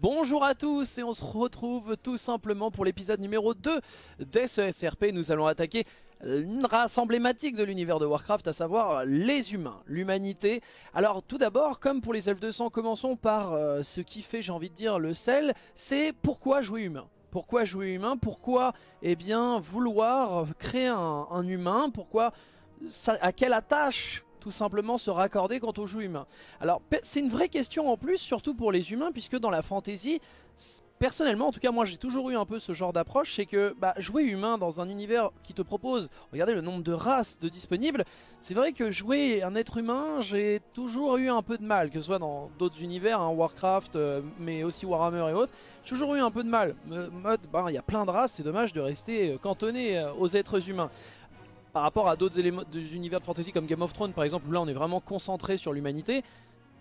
Bonjour à tous et on se retrouve tout simplement pour l'épisode numéro 2 d'S.O.S RP. Nous allons attaquer une race emblématique de l'univers de Warcraft, à savoir les humains, l'humanité. Alors tout d'abord, comme pour les elfes de sang, commençons par ce qui fait, j'ai envie de dire, le sel, c'est pourquoi jouer humain. Pourquoi jouer humain? Pourquoi vouloir créer un humain? Pourquoi à quelle attache tout simplement se raccorder quant au jeu humain? Alors c'est une vraie question en plus, surtout pour les humains, puisque dans la fantasy, personnellement en tout cas moi j'ai toujours eu un peu ce genre d'approche, c'est que jouer humain dans un univers qui te propose, regardez le nombre de races de disponibles, c'est vrai que jouer un être humain j'ai toujours eu un peu de mal, que ce soit dans d'autres univers, hein, Warcraft mais aussi Warhammer et autres, j'ai toujours eu un peu de mal, il y a plein de races, c'est dommage de rester cantonné aux êtres humains. Par rapport à d'autres univers de fantasy comme Game of Thrones par exemple, où là on est vraiment concentré sur l'humanité,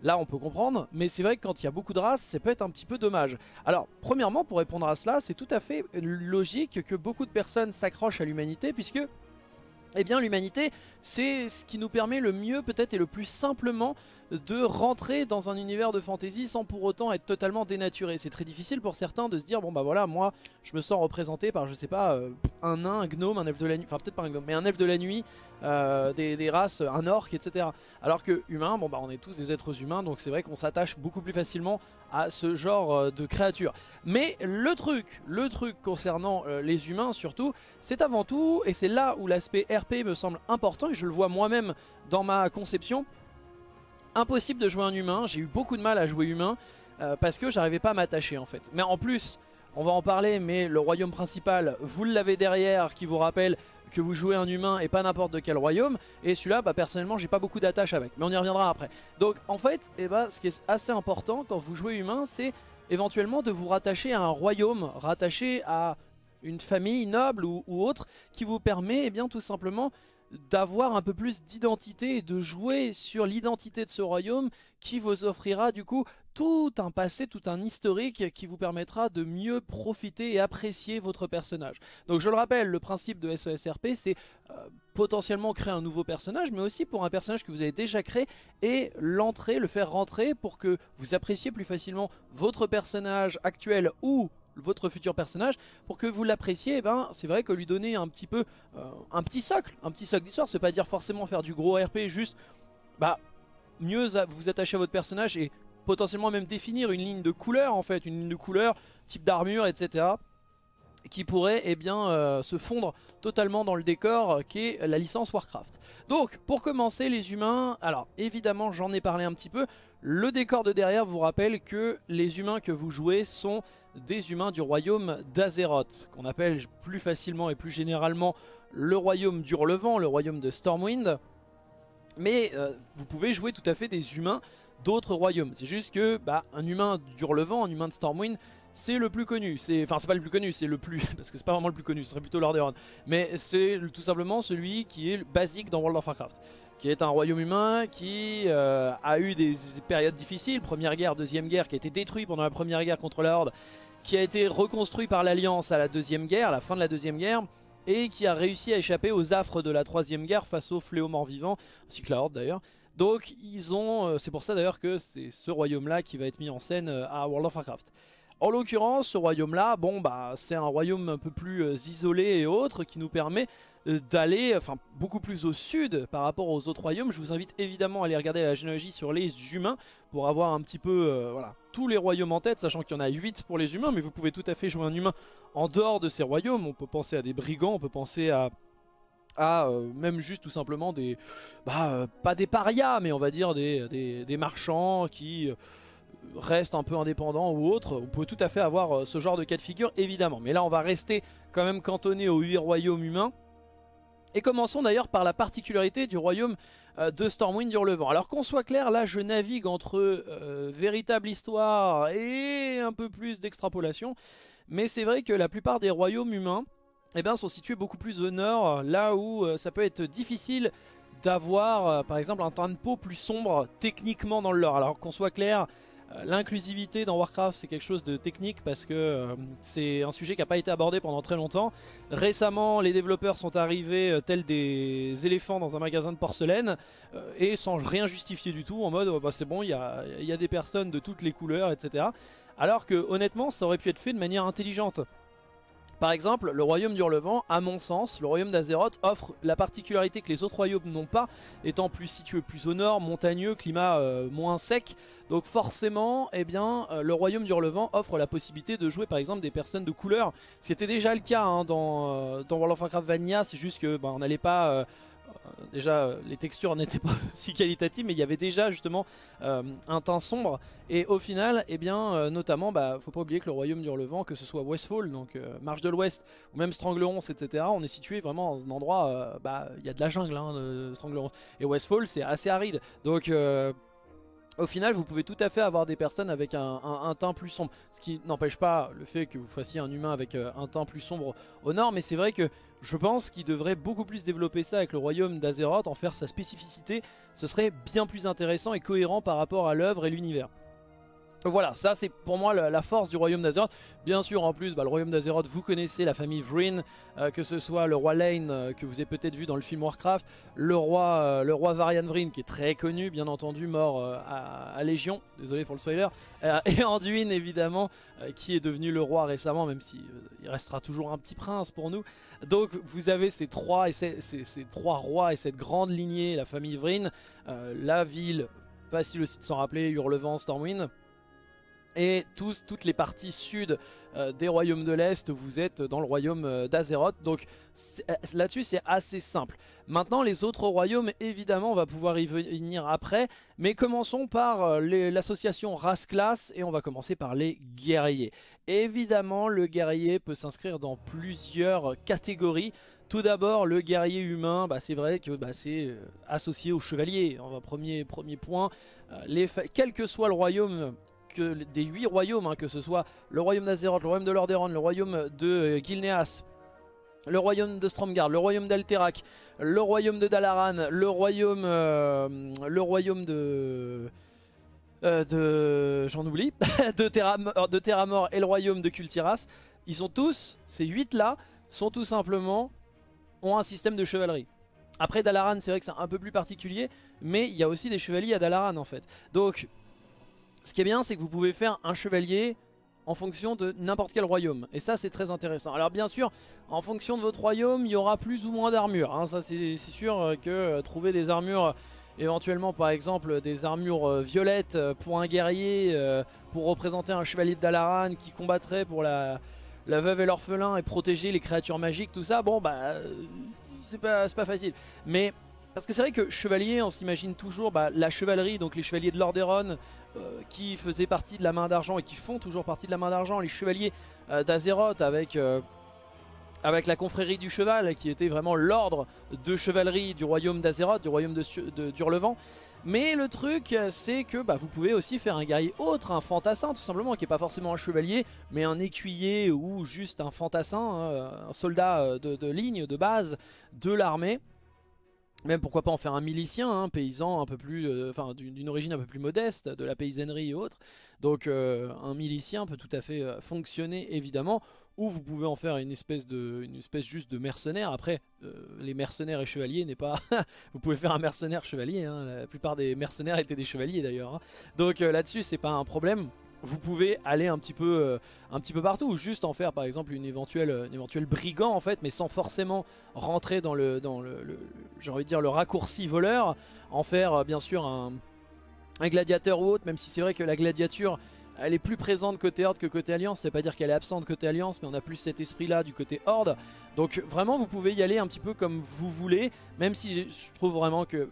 là on peut comprendre, mais c'est vrai que quand il y a beaucoup de races, ça peut être un petit peu dommage. Alors premièrement, pour répondre à cela, c'est tout à fait logique que beaucoup de personnes s'accrochent à l'humanité, puisque l'humanité c'est ce qui nous permet le mieux peut-être et le plus simplement de rentrer dans un univers de fantasy sans pour autant être totalement dénaturé. C'est très difficile pour certains de se dire bon bah voilà, moi je me sens représenté par, je sais pas, un nain, un gnome, un elfe de la nuit, enfin peut-être pas un gnome mais un elfe de la nuit, des races, un orc, etc. Alors que humain, bon bah on est tous des êtres humains, donc c'est vrai qu'on s'attache beaucoup plus facilement à ce genre de créatures. Mais le truc concernant les humains surtout, c'est avant tout, et c'est là où l'aspect RP me semble important et je le vois moi-même dans ma conception, impossible de jouer un humain, j'ai eu beaucoup de mal à jouer humain parce que j'arrivais pas à m'attacher en fait. Mais en plus, on va en parler, mais le royaume principal, vous l'avez derrière qui vous rappelle que vous jouez un humain et pas n'importe quel royaume, et celui-là, personnellement, j'ai pas beaucoup d'attache avec, mais on y reviendra après. Donc en fait, ce qui est assez important quand vous jouez humain, c'est éventuellement de vous rattacher à un royaume, rattacher à une famille noble ou autre, qui vous permet tout simplement d'avoir un peu plus d'identité et de jouer sur l'identité de ce royaume qui vous offrira du coup tout un passé, tout un historique qui vous permettra de mieux profiter et apprécier votre personnage. Donc je le rappelle, le principe de S.O.S RP c'est potentiellement créer un nouveau personnage, mais aussi pour un personnage que vous avez déjà créé et le faire rentrer pour que vous appréciez plus facilement votre personnage actuel ou votre futur personnage, pour que vous l'appréciez. C'est vrai que lui donner un petit peu un petit socle d'histoire, c'est pas dire forcément faire du gros RP, juste mieux vous attacher à votre personnage et potentiellement même définir une ligne de couleur en fait, une ligne de couleur, type d'armure, etc. qui pourrait se fondre totalement dans le décor qui est la licence Warcraft. Donc pour commencer les humains, alors évidemment j'en ai parlé un petit peu, le décor de derrière vous rappelle que les humains que vous jouez sont des humains du royaume d'Azeroth, qu'on appelle plus facilement et plus généralement le royaume du Hurlevent, le royaume de Stormwind. Mais vous pouvez jouer tout à fait des humains d'autres royaumes, c'est juste que un humain du Hurlevent, un humain de Stormwind, c'est le plus connu, enfin c'est pas le plus connu, c'est le plus, parce que c'est pas vraiment le plus connu, ce serait plutôt Lordaeron, mais c'est tout simplement celui qui est basique dans World of Warcraft, qui est un royaume humain qui a eu des périodes difficiles, première guerre, deuxième guerre, qui a été détruit pendant la première guerre contre la Horde, qui a été reconstruit par l'Alliance à la deuxième guerre, à la fin de la deuxième guerre, et qui a réussi à échapper aux affres de la troisième guerre face aux fléaux morts-vivants, ainsi que la Horde d'ailleurs. Donc ils ont, c'est pour ça d'ailleurs que c'est ce royaume-là qui va être mis en scène à World of Warcraft. En l'occurrence, ce royaume-là, c'est un royaume un peu plus isolé et autre qui nous permet d'aller, beaucoup plus au sud par rapport aux autres royaumes. Je vous invite évidemment à aller regarder la généalogie sur les humains pour avoir un petit peu, tous les royaumes en tête, sachant qu'il y en a 8 pour les humains, mais vous pouvez tout à fait jouer un humain en dehors de ces royaumes. On peut penser à des brigands, on peut penser à même juste tout simplement des, pas des parias, mais on va dire des marchands qui reste un peu indépendant ou autre. On peut tout à fait avoir ce genre de cas de figure évidemment, mais là on va rester quand même cantonné aux 8 royaumes humains. Et commençons d'ailleurs par la particularité du royaume de Stormwind Hurlevent. Alors qu'on soit clair, là je navigue entre véritable histoire et un peu plus d'extrapolation, mais c'est vrai que la plupart des royaumes humains sont situés beaucoup plus au nord, là où ça peut être difficile d'avoir par exemple un teint de peau plus sombre techniquement dans le lore. Alors qu'on soit clair, l'inclusivité dans Warcraft c'est quelque chose de technique parce que c'est un sujet qui n'a pas été abordé pendant très longtemps. Récemment les développeurs sont arrivés tels des éléphants dans un magasin de porcelaine et sans rien justifier du tout, en mode c'est bon, il y a des personnes de toutes les couleurs, etc. alors que honnêtement ça aurait pu être fait de manière intelligente. Par exemple, le royaume du Hurlevent, à mon sens, le royaume d'Azeroth offre la particularité que les autres royaumes n'ont pas, étant plus situé plus au nord, montagneux, climat moins sec. Donc forcément, eh bien, le royaume du Hurlevent offre la possibilité de jouer par exemple des personnes de couleur. C'était déjà le cas hein, dans World of Warcraft Vanilla, c'est juste que bah, on n'allait pas... déjà les textures n'étaient pas si qualitatives, mais il y avait déjà justement un teint sombre, et au final eh bien, notamment bah, faut pas oublier que le royaume du Hurlevent, que ce soit Westfall, donc Marche de l'Ouest, ou même Stranglerons, etc., on est situé vraiment dans un endroit, bah, y a de la jungle hein, de Stranglerons, et Westfall c'est assez aride, donc au final vous pouvez tout à fait avoir des personnes avec un teint plus sombre, ce qui n'empêche pas le fait que vous fassiez un humain avec un teint plus sombre au nord, mais c'est vrai que je pense qu'il devrait beaucoup plus développer ça avec le royaume d'Azeroth, en faire sa spécificité, ce serait bien plus intéressant et cohérent par rapport à l'œuvre et l'univers. Voilà, ça c'est pour moi la force du royaume d'Azeroth. Bien sûr, en plus, bah, le royaume d'Azeroth, vous connaissez la famille Vrynn, que ce soit le roi Lane, que vous avez peut-être vu dans le film Warcraft, le roi Varian Vrynn, qui est très connu, bien entendu, mort à Légion, désolé pour le spoiler, et Anduin, évidemment, qui est devenu le roi récemment, même si il restera toujours un petit prince pour nous. Donc vous avez ces trois rois et cette grande lignée, la famille Vrynn, la ville, facile aussi de s'en rappeler, Hurlevent, Stormwind, et toutes les parties sud des royaumes de l'Est, vous êtes dans le royaume d'Azeroth. Donc là-dessus, c'est assez simple. Maintenant, les autres royaumes, évidemment, on va pouvoir y venir après. Mais commençons par l'association race-classe, et on va commencer par les guerriers. Évidemment, le guerrier peut s'inscrire dans plusieurs catégories. Tout d'abord, le guerrier humain, bah, c'est vrai que bah, c'est associé au chevalier. On va premier point. Quel que soit le royaume... des 8 royaumes, hein, que ce soit le royaume d'Azeroth, le royaume de Lordaeron, le royaume de Gilneas, le royaume de Stromgarde, le royaume d'Alterac, le royaume de Dalaran, le royaume de j'en oublie, de Theramore, et le royaume de Kul'Tiras, ils sont tous, ces 8 là, sont tout simplement, ont un système de chevalerie. Après Dalaran, c'est vrai que c'est un peu plus particulier, mais il y a aussi des chevaliers à Dalaran en fait. Donc ce qui est bien, c'est que vous pouvez faire un chevalier en fonction de n'importe quel royaume. Et ça, c'est très intéressant. Alors bien sûr, en fonction de votre royaume, il y aura plus ou moins d'armures. Hein. Ça, c'est sûr que trouver des armures, éventuellement par exemple des armures violettes pour un guerrier, pour représenter un chevalier de Dalaran qui combattrait pour la veuve et l'orphelin et protéger les créatures magiques, tout ça, bon bah, c'est pas facile. Mais... parce que c'est vrai que chevalier, on s'imagine toujours bah, la chevalerie, donc les chevaliers de Lordaeron qui faisaient partie de la main d'argent et qui font toujours partie de la main d'argent, les chevaliers d'Azeroth avec la confrérie du cheval qui était vraiment l'ordre de chevalerie du royaume d'Azeroth, du royaume d'Hurlevent. Mais le truc, c'est que bah, vous pouvez aussi faire un guerrier autre, un fantassin tout simplement, qui n'est pas forcément un chevalier, mais un écuyer ou juste un fantassin, un soldat de ligne, de base, de l'armée. Même pourquoi pas en faire un milicien, un paysan un peu plus, enfin d'une origine un peu plus modeste, de la paysannerie et autres. Donc un milicien peut tout à fait fonctionner évidemment, ou vous pouvez en faire une espèce juste de mercenaire. Après, les mercenaires et chevaliers n'est pas... vous pouvez faire un mercenaire chevalier, hein. La plupart des mercenaires étaient des chevaliers d'ailleurs. Hein. Donc là-dessus, c'est pas un problème. Vous pouvez aller un petit peu partout, ou juste en faire par exemple une éventuelle brigand en fait, mais sans forcément rentrer dans le j'ai envie de dire le raccourci voleur, en faire bien sûr un gladiateur ou autre, même si c'est vrai que la gladiature elle est plus présente côté Horde que côté Alliance, c'est pas dire qu'elle est absente côté Alliance, mais on a plus cet esprit là du côté Horde. Donc vraiment vous pouvez y aller un petit peu comme vous voulez, même si je trouve vraiment que...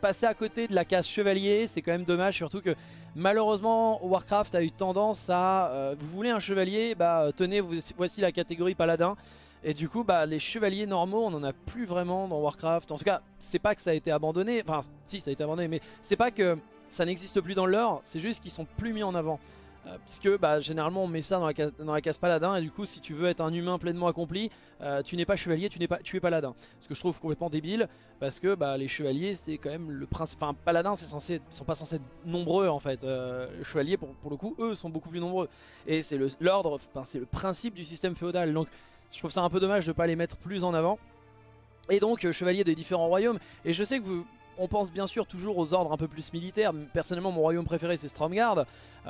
passer à côté de la case chevalier, c'est quand même dommage, surtout que malheureusement Warcraft a eu tendance à vous voulez un chevalier, bah tenez, voici la catégorie paladin, et du coup bah les chevaliers normaux on en a plus vraiment dans Warcraft. En tout cas c'est pas que ça a été abandonné, enfin si ça a été abandonné, mais c'est pas que ça n'existe plus dans le lore, c'est juste qu'ils sont plus mis en avant. Puisque bah, généralement on met ça dans la case paladin, et du coup si tu veux être un humain pleinement accompli, tu n'es pas chevalier, tu es paladin. Ce que je trouve complètement débile, parce que bah, les chevaliers c'est quand même le principe, enfin paladins sont pas censés être nombreux en fait, les chevaliers pour le coup eux sont beaucoup plus nombreux. Et c'est l'ordre, enfin, c'est le principe du système féodal, donc je trouve ça un peu dommage de ne pas les mettre plus en avant. Et donc chevaliers des différents royaumes, et je sais que vous... On pense bien sûr toujours aux ordres un peu plus militaires. Personnellement, mon royaume préféré, c'est Stromgarde.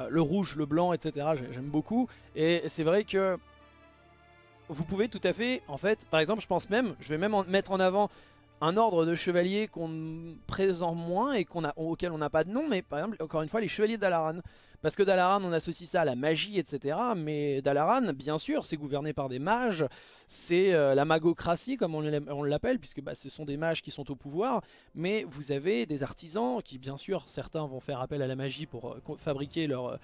Le rouge, le blanc, etc. J'aime beaucoup. Et c'est vrai que vous pouvez tout à fait, en fait, par exemple, je pense même, je vais même mettre en avant un ordre de chevaliers qu'on présente moins et auquel on n'a pas de nom, mais par exemple, encore une fois, les chevaliers de Dalaran. Parce que Dalaran, on associe ça à la magie, etc. Mais Dalaran, bien sûr, c'est gouverné par des mages, c'est la magocratie, comme on l'appelle, puisque bah, ce sont des mages qui sont au pouvoir, mais vous avez des artisans qui, bien sûr, certains vont faire appel à la magie pour fabriquer leur,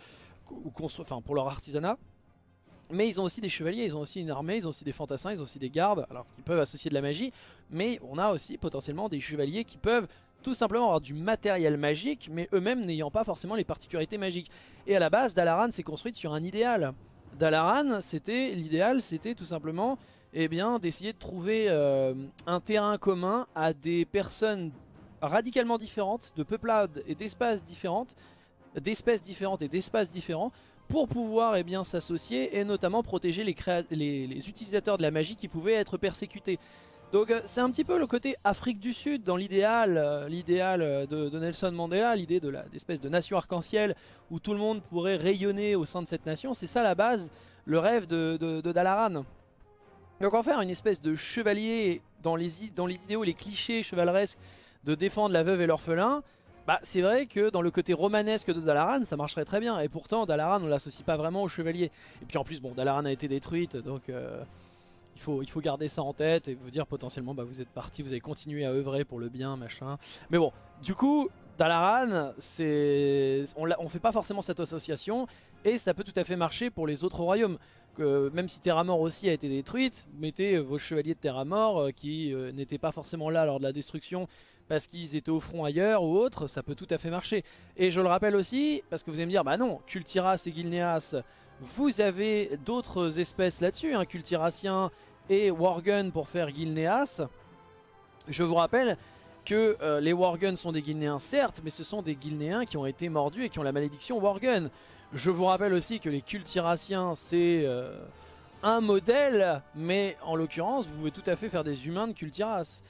pour leur artisanat. Mais ils ont aussi des chevaliers, ils ont aussi une armée, ils ont aussi des fantassins, ils ont aussi des gardes, alors qu'ils peuvent associer de la magie. Mais on a aussi potentiellement des chevaliers qui peuvent tout simplement avoir du matériel magique, mais eux-mêmes n'ayant pas forcément les particularités magiques. Et à la base, Dalaran s'est construite sur un idéal. Dalaran, l'idéal, c'était tout simplement d'essayer de trouver un terrain commun à des personnes radicalement différentes, de peuplades et d'espèces différentes et d'espaces différents, pour pouvoir s'associer et notamment protéger les utilisateurs de la magie qui pouvaient être persécutés. Donc c'est un petit peu le côté Afrique du Sud dans l'idéal de Nelson Mandela, l'idée de l'espèce de nation arc-en-ciel où tout le monde pourrait rayonner au sein de cette nation. C'est ça la base, le rêve de Dalaran. Donc en faire une espèce de chevalier dans les idéaux et les clichés chevaleresques de défendre la veuve et l'orphelin, bah, c'est vrai que dans le côté romanesque de Dalaran, ça marcherait très bien. Et pourtant, Dalaran, on l'associe pas vraiment aux chevaliers. Et puis en plus, bon, Dalaran a été détruite, donc il faut garder ça en tête et vous dire potentiellement, bah, vous êtes parti, vous avez continué à œuvrer pour le bien, machin. Mais bon, du coup, Dalaran, on fait pas forcément cette association et ça peut tout à fait marcher pour les autres royaumes. Même si Theramore aussi a été détruite, mettez vos chevaliers de Theramore qui n'étaient pas forcément là lors de la destruction parce qu'ils étaient au front ailleurs ou autre, ça peut tout à fait marcher. Et je le rappelle aussi, parce que vous allez me dire, bah non, Kul'Tiras et Gilneas, vous avez d'autres espèces là-dessus, hein, Kul'Tirasien et Worgen pour faire Gilneas. Je vous rappelle que les Worgen sont des Gilnéens certes, mais ce sont des Gilnéens qui ont été mordus et qui ont la malédiction Worgen. Je vous rappelle aussi que les Kul'Tirassiens, c'est un modèle, mais en l'occurrence, vous pouvez tout à fait faire des humains de Kul'Tiras.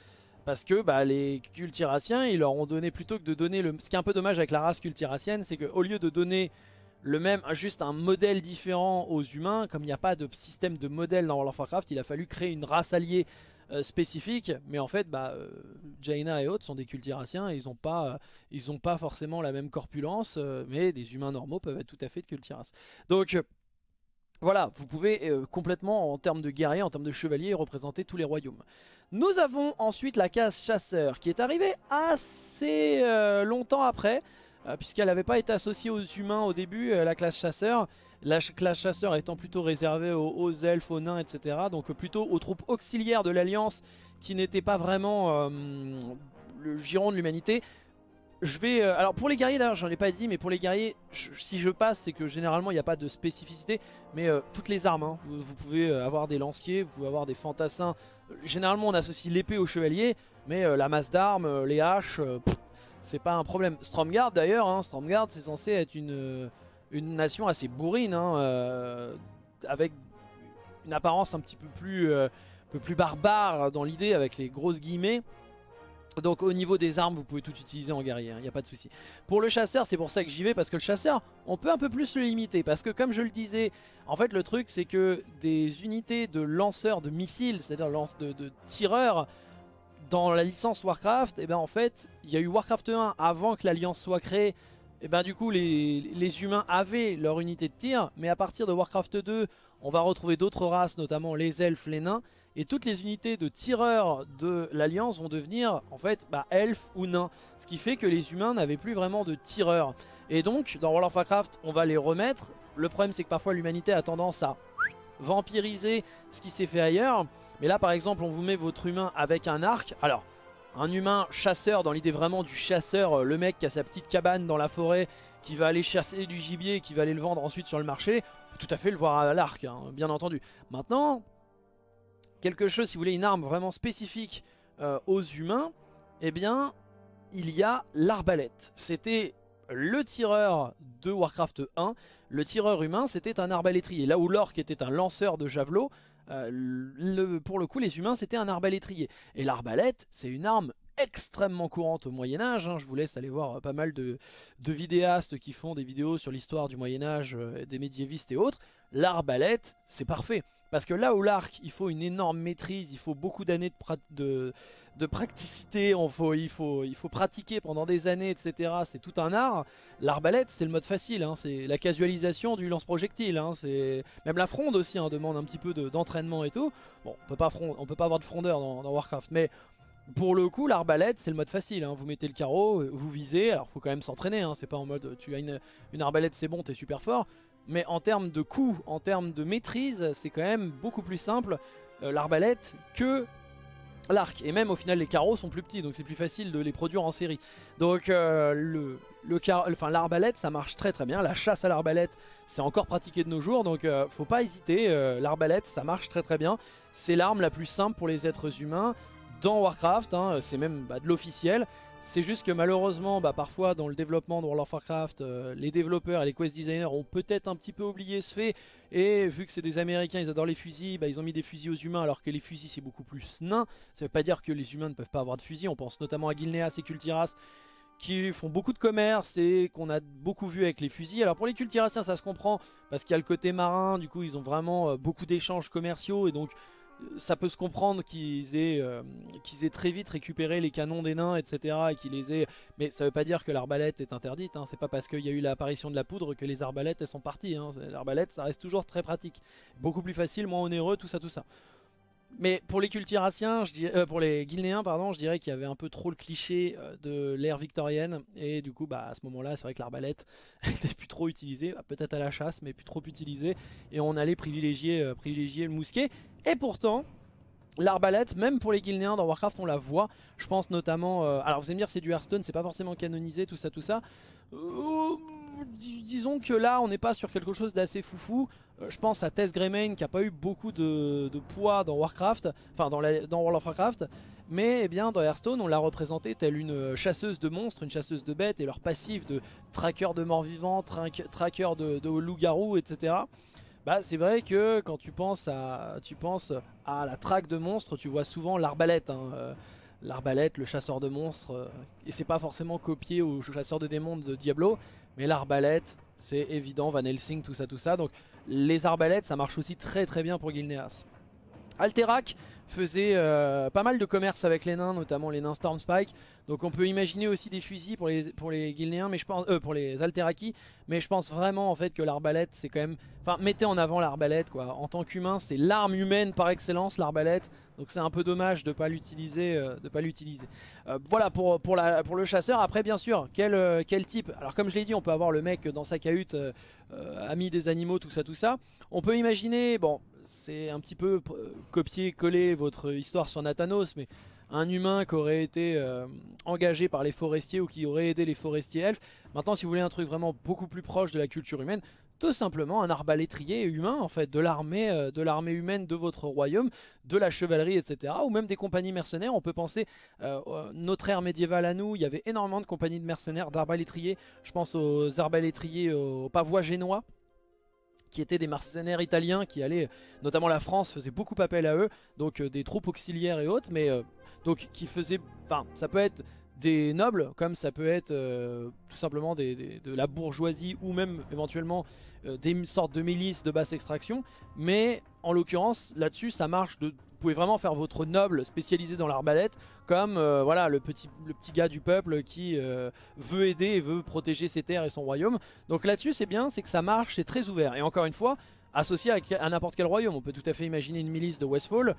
Parce que bah, les Kul'Tirassiens, ils leur ont donné, plutôt que de donner, ce qui est un peu dommage avec la race Kul'Tirassienne, c'est qu'au lieu de donner le même, juste un modèle différent aux humains, comme il n'y a pas de système de modèle dans World of Warcraft, il a fallu créer une race alliée spécifique, mais en fait, bah, Jaina et autres sont des Kul'Tirassiens et ils n'ont pas forcément la même corpulence, mais des humains normaux peuvent être tout à fait de Kul'Tiras. Donc voilà, vous pouvez complètement, en termes de guerriers, en termes de chevaliers, représenter tous les royaumes. Nous avons ensuite la case chasseur qui est arrivée assez longtemps après, puisqu'elle n'avait pas été associée aux humains au début, la classe chasseur. La classe chasseur étant plutôt réservée aux elfes, aux nains, etc. Donc plutôt aux troupes auxiliaires de l'Alliance qui n'étaient pas vraiment le giron de l'humanité. Je vais alors pour les guerriers d'ailleurs, j'en ai pas dit, mais pour les guerriers, si je passe, c'est que généralement il n'y a pas de spécificité. Mais toutes les armes, hein, vous pouvez avoir des lanciers, vous pouvez avoir des fantassins. Généralement on associe l'épée au chevalier, mais la masse d'armes, les haches, c'est pas un problème. Stromgarde d'ailleurs, hein, Stromgarde c'est censé être une nation assez bourrine, hein, avec une apparence un petit peu plus barbare dans l'idée, avec les grosses guillemets. Donc au niveau des armes, vous pouvez tout utiliser en guerrier, il n'y a pas de souci. Pour le chasseur, c'est pour ça que j'y vais, parce que le chasseur, on peut un peu plus le limiter. Parce que comme je le disais, en fait le truc c'est que des unités de lanceurs de missiles, c'est-à-dire de tireurs, dans la licence Warcraft, et ben en fait, il y a eu Warcraft 1 avant que l'Alliance soit créée. Et ben du coup les humains avaient leur unité de tir, mais à partir de Warcraft 2 on va retrouver d'autres races, notamment les elfes, les nains, et toutes les unités de tireurs de l'Alliance vont devenir en fait elfes ou nains, ce qui fait que les humains n'avaient plus vraiment de tireurs. Et donc dans World of Warcraft on va les remettre. Le problème c'est que parfois l'humanité a tendance à vampiriser ce qui s'est fait ailleurs, mais là par exemple on vous met votre humain avec un arc, alors un humain chasseur dans l'idée vraiment du chasseur, le mec qui a sa petite cabane dans la forêt, qui va aller chasser du gibier et qui va aller le vendre ensuite sur le marché, tout à fait le voir à l'arc, hein, bien entendu. Maintenant, quelque chose, si vous voulez une arme vraiment spécifique aux humains, eh bien il y a l'arbalète. C'était le tireur de Warcraft 1, le tireur humain c'était un arbalétrier, là où l'orc était un lanceur de javelot. Pour le coup les humains c'était un arbalétrier. Et l'arbalète c'est une arme extrêmement courante au Moyen-Âge, hein. Je vous laisse aller voir pas mal de vidéastes qui font des vidéos sur l'histoire du Moyen-Âge, des médiévistes et autres. L'arbalète, c'est parfait. Parce que là où l'arc, il faut une énorme maîtrise, il faut beaucoup d'années de practicité, il faut pratiquer pendant des années, etc. C'est tout un art. L'arbalète, c'est le mode facile, hein. C'est la casualisation du lance-projectile. Hein. Même la fronde aussi, hein, demande un petit peu d'entraînement et tout. Bon, on peut pas avoir de frondeur dans Warcraft, mais... pour le coup, l'arbalète, c'est le mode facile, hein. Vous mettez le carreau, vous visez, alors faut quand même s'entraîner, hein. C'est pas en mode tu as une arbalète, c'est bon, t'es super fort, mais en termes de coût, en termes de maîtrise, c'est quand même beaucoup plus simple l'arbalète que l'arc. Et même au final, les carreaux sont plus petits, donc c'est plus facile de les produire en série. Donc l'arbalète, ça marche très très bien, la chasse à l'arbalète, c'est encore pratiqué de nos jours, donc faut pas hésiter, l'arbalète, ça marche très très bien, c'est l'arme la plus simple pour les êtres humains, dans Warcraft, hein, c'est même de l'officiel. C'est juste que malheureusement, parfois dans le développement de World of Warcraft, les développeurs et les quest designers ont peut-être un petit peu oublié ce fait. Et vu que c'est des Américains, ils adorent les fusils, ils ont mis des fusils aux humains, alors que les fusils c'est beaucoup plus nain. Ça veut pas dire que les humains ne peuvent pas avoir de fusils, on pense notamment à Gilneas et Kul'Tiras, qui font beaucoup de commerce et qu'on a beaucoup vu avec les fusils. Alors pour les Kul'Tirasiens ça se comprend, parce qu'il y a le côté marin, du coup ils ont vraiment beaucoup d'échanges commerciaux, et donc... ça peut se comprendre qu'ils aient très vite récupéré les canons des nains, etc. Et qu'ils les aient... mais ça veut pas dire que l'arbalète est interdite, hein. C'est pas parce qu'il y a eu l'apparition de la poudre que les arbalètes elles sont parties, hein. L'arbalète ça reste toujours très pratique, beaucoup plus facile, moins onéreux, tout ça tout ça. Mais pour les Kul'Tirasiens, pour les Guilnéens pardon, je dirais qu'il y avait un peu trop le cliché de l'ère victorienne, et du coup à ce moment là c'est vrai que l'arbalète était plus trop utilisée, peut-être à la chasse mais plus trop utilisée, et on allait privilégier le mousquet. Et pourtant l'arbalète, même pour les Guilnéens dans Warcraft on la voit, je pense notamment, alors vous allez me dire c'est du Hearthstone, c'est pas forcément canonisé tout ça tout ça, disons que là on n'est pas sur quelque chose d'assez foufou. Je pense à Tess Greymane qui n'a pas eu beaucoup de poids dans Warcraft, enfin dans World of Warcraft, mais dans Hearthstone on l'a représentée telle une chasseuse de monstres, une chasseuse de bêtes, et leur passif de traqueur de morts-vivants, traqueur de loups-garous, etc. C'est vrai que quand tu penses à la traque de monstres, tu vois souvent l'arbalète, hein, l'arbalète, le chasseur de monstres, et c'est pas forcément copié au chasseur de démons de Diablo, mais l'arbalète, c'est évident, Van Helsing, tout ça, donc les arbalètes ça marche aussi très très bien pour Gilneas. Alterac faisait pas mal de commerce avec les nains, notamment les nains Stormspike, donc on peut imaginer aussi des fusils pour les Guilnéens, mais je pense pour les Alteraki, mais je pense vraiment en fait que l'arbalète c'est quand même, enfin mettez en avant l'arbalète quoi, en tant qu'humain c'est l'arme humaine par excellence l'arbalète, donc c'est un peu dommage de pas l'utiliser, voilà pour le chasseur. Après bien sûr quel type, alors comme je l'ai dit on peut avoir le mec dans sa cahute, ami des animaux tout ça, on peut imaginer, bon c'est un petit peu copier-coller votre histoire sur Nathanos, mais un humain qui aurait été engagé par les forestiers ou qui aurait aidé les forestiers elfes. Maintenant si vous voulez un truc vraiment beaucoup plus proche de la culture humaine, tout simplement un arbalétrier humain en fait, de l'armée humaine de votre royaume, de la chevalerie, etc. Ou même des compagnies mercenaires, on peut penser, notre ère médiévale à nous, il y avait énormément de compagnies de mercenaires, d'arbalétriers, je pense aux arbalétriers aux pavois génois, qui étaient des mercenaires italiens qui allaient, notamment la France faisait beaucoup appel à eux, donc des troupes auxiliaires et autres, mais donc qui faisaient, enfin ça peut être des nobles comme ça peut être tout simplement de la bourgeoisie ou même éventuellement des sortes de milices de basse extraction, mais en l'occurrence là-dessus ça marche, vous pouvez vraiment faire votre noble spécialisé dans l'arbalète comme voilà, le petit gars du peuple qui veut aider et veut protéger ses terres et son royaume. Donc là-dessus c'est bien, c'est que ça marche, c'est très ouvert, et encore une fois associé à n'importe quel royaume. On peut tout à fait imaginer une milice de Westfall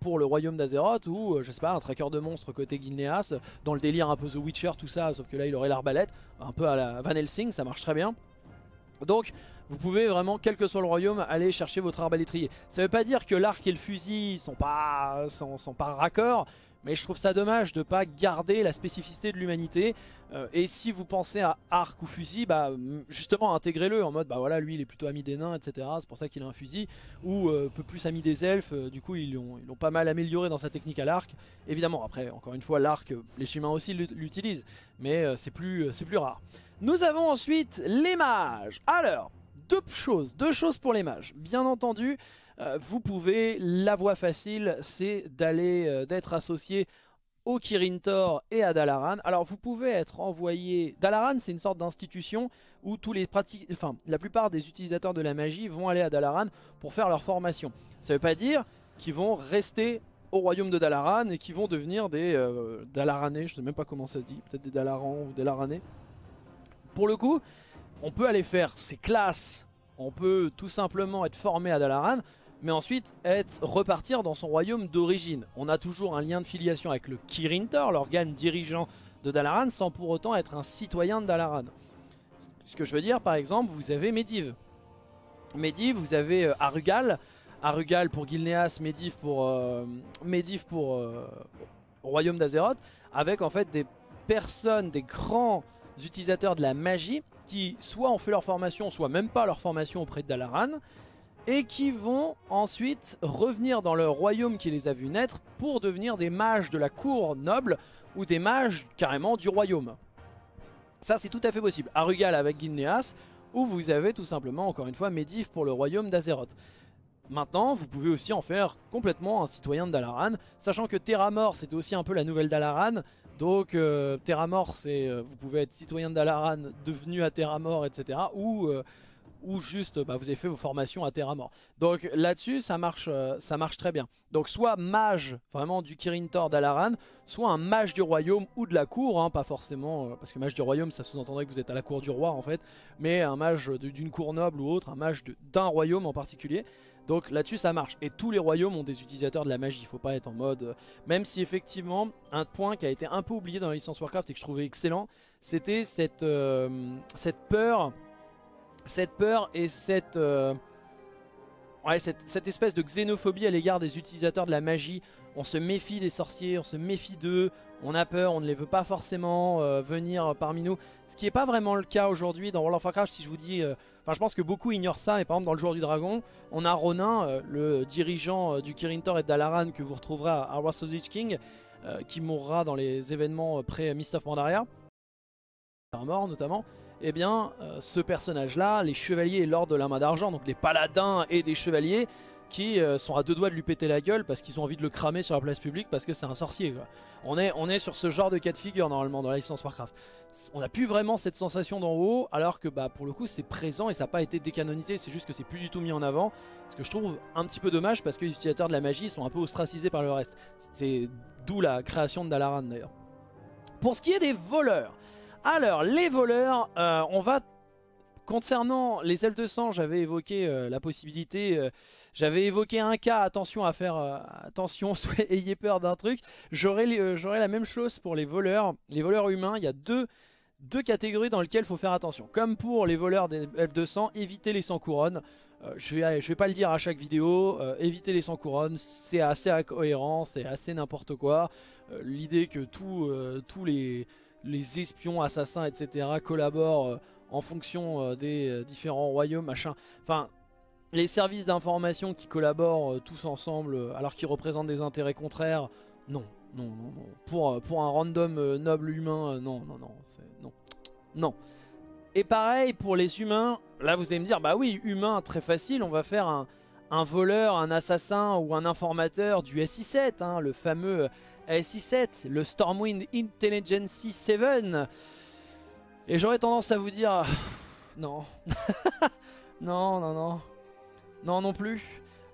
pour le royaume d'Azeroth, ou je sais pas, un traqueur de monstres côté Gilneas, dans le délire un peu The Witcher tout ça, sauf que là il aurait l'arbalète, un peu à la Van Helsing, ça marche très bien. Donc vous pouvez vraiment, quel que soit le royaume, aller chercher votre arbalétrier. Ça veut pas dire que l'arc et le fusil sont pas raccord, mais je trouve ça dommage de pas garder la spécificité de l'humanité. Et si vous pensez à arc ou fusil, justement intégrez-le en mode voilà, lui il est plutôt ami des nains, etc. C'est pour ça qu'il a un fusil, ou peu plus ami des elfes. Du coup ils l'ont pas mal amélioré dans sa technique à l'arc. Évidemment après encore une fois l'arc les humains aussi l'utilisent, mais c'est plus rare. Nous avons ensuite les mages. Alors deux choses pour les mages. Bien entendu, vous pouvez, la voie facile, c'est d'être associé au Kirin Tor et à Dalaran. Alors vous pouvez être envoyé... Dalaran c'est une sorte d'institution où tous les la plupart des utilisateurs de la magie vont aller à Dalaran pour faire leur formation. Ça ne veut pas dire qu'ils vont rester au royaume de Dalaran et qu'ils vont devenir des Dalaranais, je ne sais même pas comment ça se dit, peut-être des Dalarans ou des Laranais. Pour le coup, on peut aller faire ses classes, on peut tout simplement être formé à Dalaran, mais ensuite repartir dans son royaume d'origine. On a toujours un lien de filiation avec le Kirin Tor, l'organe dirigeant de Dalaran, sans pour autant être un citoyen de Dalaran. Ce que je veux dire, par exemple, vous avez Medivh. Medivh, vous avez Arugal. Arugal pour Gilneas, Medivh pour, Royaume d'Azeroth, avec en fait des personnes, des grands utilisateurs de la magie, qui soit ont fait leur formation, soit même pas leur formation auprès de Dalaran, et qui vont ensuite revenir dans leur royaume qui les a vus naître pour devenir des mages de la cour noble ou des mages carrément du royaume. Ça c'est tout à fait possible. Arugal avec Gilneas, où vous avez tout simplement encore une fois Medivh pour le royaume d'Azeroth. Maintenant, vous pouvez aussi en faire complètement un citoyen de Dalaran, sachant que Theramore c'était aussi un peu la nouvelle Dalaran, donc Theramore c'est vous pouvez être citoyen de Dalaran devenu à Theramore, etc. Ou juste vous avez fait vos formations à Theramore. Donc là-dessus ça marche très bien. Donc soit mage vraiment du Kirin Tor d'Alaran, soit un mage du royaume ou de la cour, hein, pas forcément, parce que mage du royaume ça sous-entendrait que vous êtes à la cour du roi en fait, mais un mage d'une cour noble ou autre, un mage d'un royaume en particulier. Donc là-dessus ça marche, et tous les royaumes ont des utilisateurs de la magie, il faut pas être en mode... Même si effectivement, un point qui a été un peu oublié dans la licence Warcraft et que je trouvais excellent, c'était cette espèce de xénophobie à l'égard des utilisateurs de la magie. On se méfie des sorciers, on se méfie d'eux, on a peur, on ne les veut pas forcément venir parmi nous. Ce qui n'est pas vraiment le cas aujourd'hui dans World of Warcraft, si je vous dis... je pense que beaucoup ignorent ça, et par exemple dans le Jour du Dragon, on a Ronin, le dirigeant du Kirin Tor et de Dalaran, que vous retrouverez à Wrath of the King, qui mourra dans les événements pré-Mist of Pandaria, mort notamment. Eh bien, ce personnage-là, les chevaliers et l'ordre de la main d'argent, donc les paladins et des chevaliers, qui sont à deux doigts de lui péter la gueule parce qu'ils ont envie de le cramer sur la place publique parce que c'est un sorcier, quoi. On est sur ce genre de cas de figure normalement dans la licence Warcraft. On n'a plus vraiment cette sensation d'en haut, alors que pour le coup c'est présent et ça n'a pas été décanonisé, c'est juste que c'est plus du tout mis en avant. Ce que je trouve un petit peu dommage parce que les utilisateurs de la magie sont un peu ostracisés par le reste. C'est d'où la création de Dalaran d'ailleurs. Pour ce qui est des voleurs, alors les voleurs, on va... Concernant les elfes de sang, j'avais évoqué la possibilité, j'avais évoqué un cas, attention à faire, attention, ayez peur d'un truc. J'aurais la même chose pour les voleurs humains, il y a deux catégories dans lesquelles il faut faire attention. Comme pour les voleurs des elfes de sang, évitez les sans couronnes, je vais pas le dire à chaque vidéo, évitez les sans couronnes, c'est assez incohérent, c'est assez n'importe quoi. L'idée que tous les espions, assassins, etc. collaborent en fonction des différents royaumes, machin. Enfin, les services d'information qui collaborent tous ensemble alors qu'ils représentent des intérêts contraires, non, non, non, non. Pour un random noble humain, non, non, non, non, non. Et pareil pour les humains, là vous allez me dire, bah oui, humain, très facile, on va faire un voleur, un assassin ou un informateur du SI7, hein, le fameux SI7, le Stormwind Intelligence 7. Et j'aurais tendance à vous dire, non, non, non, non, non non plus.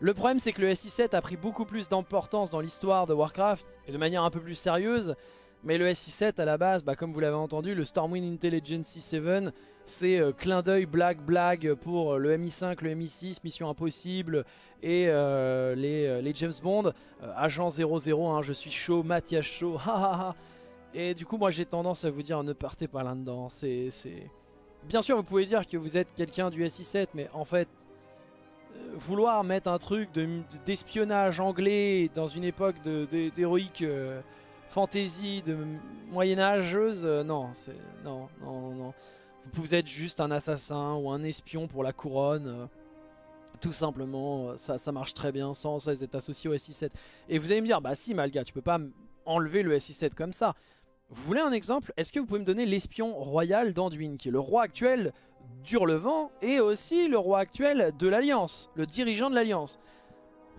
Le problème c'est que le SI7 a pris beaucoup plus d'importance dans l'histoire de Warcraft, et de manière un peu plus sérieuse, mais le SI7 à la base, comme vous l'avez entendu, le Stormwind Intelligence 7, c'est clin d'œil, blague pour le MI5, le MI6, Mission Impossible, et les James Bond, Agent 001, je suis chaud, Mathias chaud, hahaha. Et du coup moi j'ai tendance à vous dire ne partez pas là-dedans, c'est... Bien sûr vous pouvez dire que vous êtes quelqu'un du SI7, mais en fait, vouloir mettre un truc d'espionnage anglais dans une époque d'héroïque fantasy, de moyenâgeuse, non, c'est... Non, non, non, vous êtes juste un assassin ou un espion pour la couronne, tout simplement, ça marche très bien sans cesse d'être associé au SI7. Et vous allez me dire, bah si Malga, tu peux pas enlever le SI7 comme ça. Vous voulez un exemple? Est-ce que vous pouvez me donner l'espion royal d'Anduin, qui est le roi actuel d'Hurlevent et aussi le roi actuel de l'Alliance, le dirigeant de l'Alliance?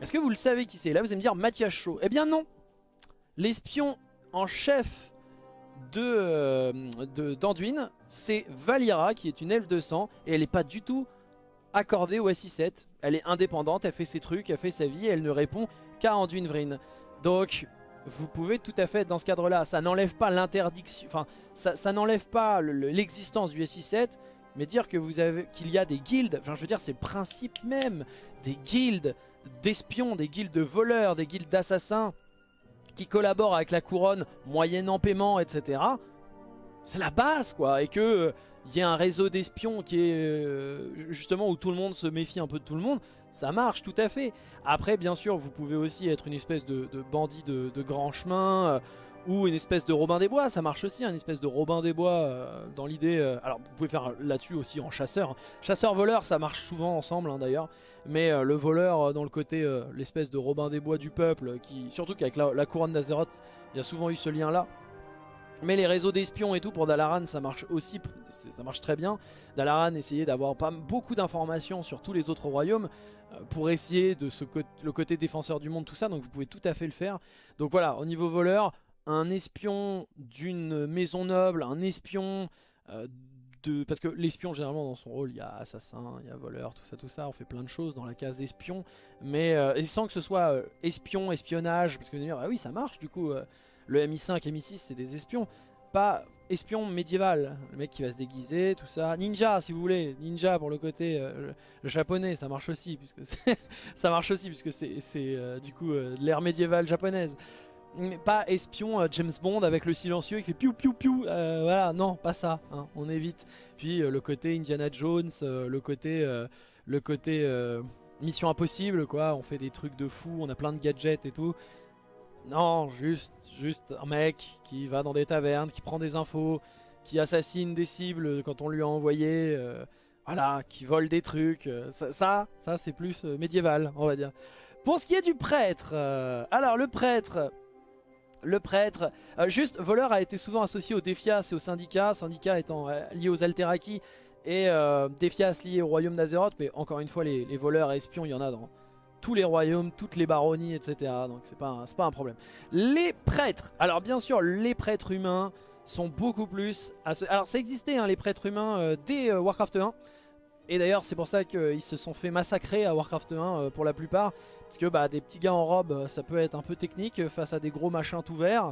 Est-ce que vous le savez qui c'est? Là vous allez me dire Mathias Shaw. Eh bien non. L'espion en chef d'Anduin, c'est Valira, qui est une elfe de sang, et elle n'est pas du tout accordée au SI7. Elle est indépendante, elle fait ses trucs, elle fait sa vie, et elle ne répond qu'à Anduin Vryn. Donc vous pouvez tout à fait être dans ce cadre là, ça n'enlève pas l'interdiction, enfin ça n'enlève pas l'existence du SI7, mais dire que vous avez qu'il y a des guildes, enfin je veux dire c'est le principe même des guildes d'espions, des guildes de voleurs, des guildes d'assassins qui collaborent avec la couronne moyennant paiement, etc. C'est la base quoi, et que il y a un réseau d'espions qui est justement où tout le monde se méfie un peu de tout le monde, ça marche tout à fait. Après bien sûr vous pouvez aussi être une espèce de bandit de grand chemin ou une espèce de Robin des Bois, ça marche aussi, hein, une espèce de Robin des Bois dans l'idée. Alors vous pouvez faire là-dessus aussi en chasseur, hein. Chasseur-voleur ça marche souvent ensemble hein, d'ailleurs, mais le voleur dans le côté, l'espèce de Robin des Bois du peuple, qui surtout qu'avec la couronne d'Azeroth il y a souvent eu ce lien là. Mais les réseaux d'espions et tout pour Dalaran ça marche aussi, ça marche très bien. Dalaran essayait d'avoir beaucoup d'informations sur tous les autres royaumes pour essayer de le côté défenseur du monde tout ça, donc vous pouvez tout à fait le faire. Donc voilà, au niveau voleur, un espion d'une maison noble, un espion parce que l'espion généralement dans son rôle il y a assassin, il y a voleur, tout ça, on fait plein de choses dans la case espion. Mais et sans que ce soit espion, espionnage, parce que vous allez dire ah oui ça marche du coup. Le MI5, MI6 c'est des espions, pas espion médiéval, le mec qui va se déguiser, tout ça. Ninja si vous voulez, ninja pour le côté japonais, ça marche aussi, puisque ça marche aussi puisque c'est du coup l'ère médiévale japonaise. Mais pas espion James Bond avec le silencieux qui fait piou piou piou, voilà, non pas ça, hein, on évite. Puis le côté Indiana Jones, le côté Mission Impossible quoi, on fait des trucs de fou, on a plein de gadgets et tout. Non, juste un mec qui va dans des tavernes, qui prend des infos, qui assassine des cibles quand on lui a envoyé, voilà, qui vole des trucs, ça c'est plus médiéval, on va dire. Pour ce qui est du prêtre, alors le prêtre, juste voleur a été souvent associé aux défias et aux syndicats, syndicats étant liés aux Alteraki et défias liés au royaume d'Azeroth, mais encore une fois les voleurs et espions il y en a dans tous les royaumes, toutes les baronnies, etc. Donc c'est pas un problème. Les prêtres, alors bien sûr les prêtres humains sont beaucoup plus... Alors ça existait hein, les prêtres humains dès Warcraft 1. Et d'ailleurs c'est pour ça qu'ils se sont fait massacrer à Warcraft 1 pour la plupart. Parce que bah, des petits gars en robe ça peut être un peu technique face à des gros machins tout verts.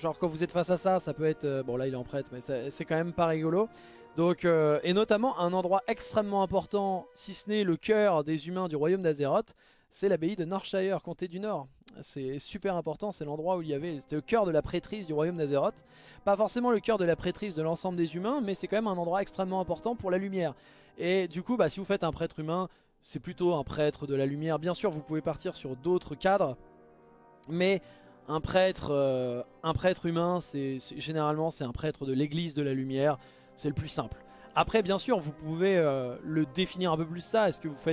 Genre quand vous êtes face à ça, ça peut être... Bon là il est en prêtre mais c'est quand même pas rigolo. Donc, et notamment un endroit extrêmement important, si ce n'est le cœur des humains du royaume d'Azeroth, c'est l'abbaye de Northshire, comté du Nord. C'est super important, c'est l'endroit où il y avait, c'était le cœur de la prêtrise du royaume d'Azeroth. Pas forcément le cœur de la prêtrise de l'ensemble des humains, mais c'est quand même un endroit extrêmement important pour la lumière. Et du coup, bah, si vous faites un prêtre humain, c'est plutôt un prêtre de la lumière. Bien sûr, vous pouvez partir sur d'autres cadres, mais... Un prêtre humain, généralement c'est un prêtre de l'église de la lumière, c'est le plus simple. Après bien sûr vous pouvez le définir un peu plus ça, est-ce que vous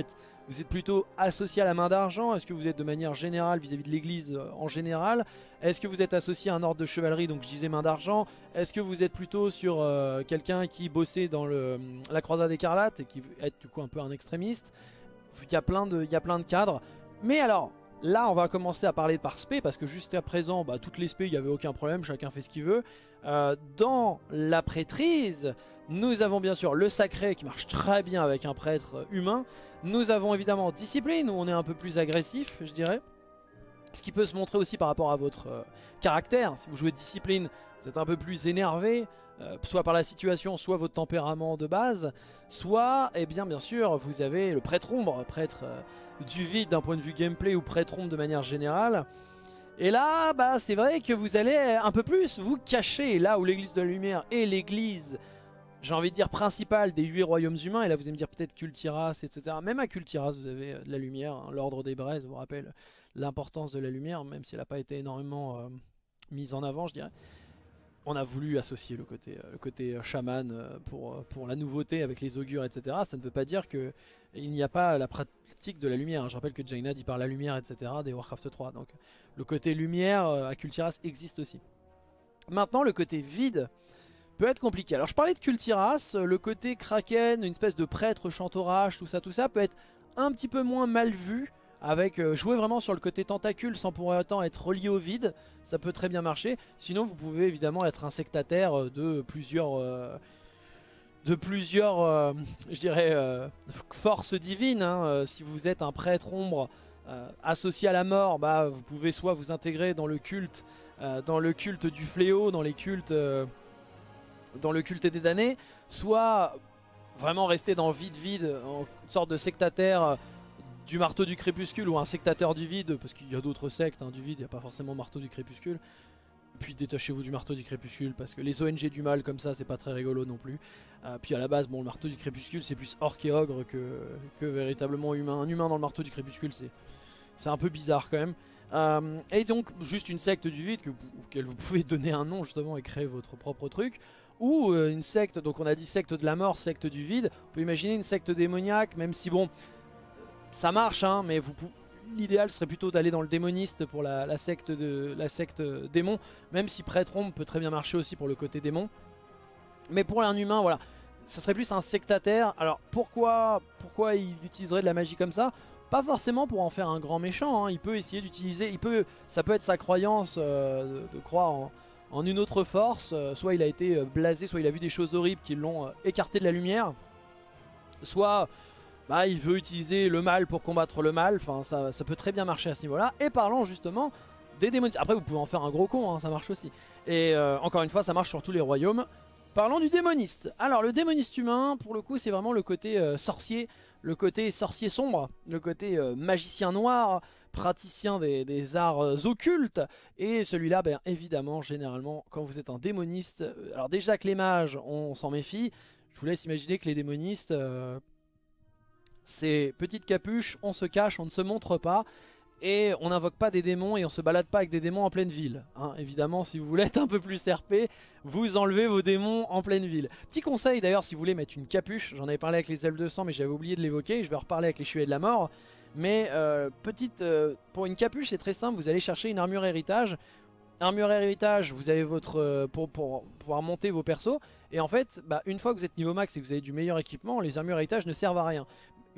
êtes plutôt associé à la main d'argent, est-ce que vous êtes de manière générale vis-à-vis de l'église en général, est-ce que vous êtes associé à un ordre de chevalerie, donc je disais main d'argent, est-ce que vous êtes plutôt sur quelqu'un qui bossait dans la croisade écarlate et qui est du coup un peu un extrémiste, il y a plein de cadres, mais alors... Là on va commencer à parler par spé parce que jusqu'à présent bah, toutes les spé il n'y avait aucun problème, chacun fait ce qu'il veut. Dans la prêtrise, nous avons bien sûr le sacré qui marche très bien avec un prêtre humain. Nous avons évidemment discipline où on est un peu plus agressif je dirais. Ce qui peut se montrer aussi par rapport à votre caractère, si vous jouez discipline vous êtes un peu plus énervé. Soit par la situation, soit votre tempérament de base, soit, eh bien sûr, vous avez le prêtre ombre, prêtre du vide d'un point de vue gameplay ou prêtre ombre de manière générale. Et là, bah, c'est vrai que vous allez un peu plus vous cacher là où l'église de la lumière est l'église, j'ai envie de dire, principale des 8 royaumes humains. Et là, vous allez me dire peut-être Kul'Tiras, etc. Même à Kul'Tiras, vous avez de la lumière, hein, l'ordre des braises, vous rappelle l'importance de la lumière, même si elle n'a pas été énormément mise en avant, je dirais. On a voulu associer le côté chaman pour la nouveauté avec les augures, etc. Ça ne veut pas dire qu'il n'y a pas la pratique de la lumière. Je rappelle que Jaina dit par la lumière, etc. des Warcraft 3. Donc le côté lumière à Kul'Tiras existe aussi. Maintenant, le côté vide peut être compliqué. Alors je parlais de Kul'Tiras, le côté kraken, une espèce de prêtre chantorage, tout ça peut être un petit peu moins mal vu. avec jouer vraiment sur le côté tentacule sans pour autant être relié au vide, ça peut très bien marcher. Sinon vous pouvez évidemment être insectataire de plusieurs je dirais forces divines, hein. Si vous êtes un prêtre ombre associé à la mort, bah, vous pouvez soit vous intégrer dans le culte du fléau, dans le culte des damnés, soit vraiment rester dans le vide-vide, en sorte de sectataire du marteau du crépuscule ou un sectateur du vide, parce qu'il y a d'autres sectes hein, du vide, il n'y a pas forcément marteau du crépuscule. Puis détachez-vous du marteau du crépuscule, parce que les ONG du mal comme ça, c'est pas très rigolo non plus. Puis à la base, bon, le marteau du crépuscule, c'est plus orc et ogre que véritablement humain. Un humain dans le marteau du crépuscule, c'est un peu bizarre quand même. Et donc, juste une secte du vide, auquel vous pouvez donner un nom justement et créer votre propre truc. Ou une secte, donc on a dit secte de la mort, secte du vide. On peut imaginer une secte démoniaque, même si bon, ça marche, hein, mais vous pouvez... L'idéal serait plutôt d'aller dans le démoniste pour la secte démon, même si prêtre-ombre peut très bien marcher aussi pour le côté démon. Mais pour un humain, voilà, ça serait plus un sectataire. Alors pourquoi il utiliserait de la magie comme ça? Pas forcément pour en faire un grand méchant, hein. Il peut essayer d'utiliser, ça peut être sa croyance de croire en une autre force. Soit il a été blasé, soit il a vu des choses horribles qui l'ont écarté de la lumière, soit... Bah, il veut utiliser le mal pour combattre le mal, enfin ça peut très bien marcher à ce niveau-là. Et parlons justement des démonistes. Après vous pouvez en faire un gros con, hein, ça marche aussi. Et encore une fois, ça marche sur tous les royaumes. Parlons du démoniste. Alors le démoniste humain, pour le coup, c'est vraiment le côté sorcier, le côté sorcier sombre, le côté magicien noir, praticien des arts occultes. Et celui-là, ben, évidemment, généralement, quand vous êtes un démoniste, alors déjà que les mages, on s'en méfie, je vous laisse imaginer que les démonistes... C'est petite capuche, on se cache, on ne se montre pas et on n'invoque pas des démons et on se balade pas avec des démons en pleine ville. Hein, évidemment, si vous voulez être un peu plus RP, vous enlevez vos démons en pleine ville. Petit conseil d'ailleurs, si vous voulez mettre une capuche, j'en avais parlé avec les elfes de sang mais j'avais oublié de l'évoquer, je vais reparler avec les chevaliers de la mort. Mais pour une capuche, c'est très simple, vous allez chercher une armure héritage. Armure héritage, vous avez votre pour pouvoir monter vos persos. Et en fait, bah, une fois que vous êtes niveau max et que vous avez du meilleur équipement, les armures héritage ne servent à rien.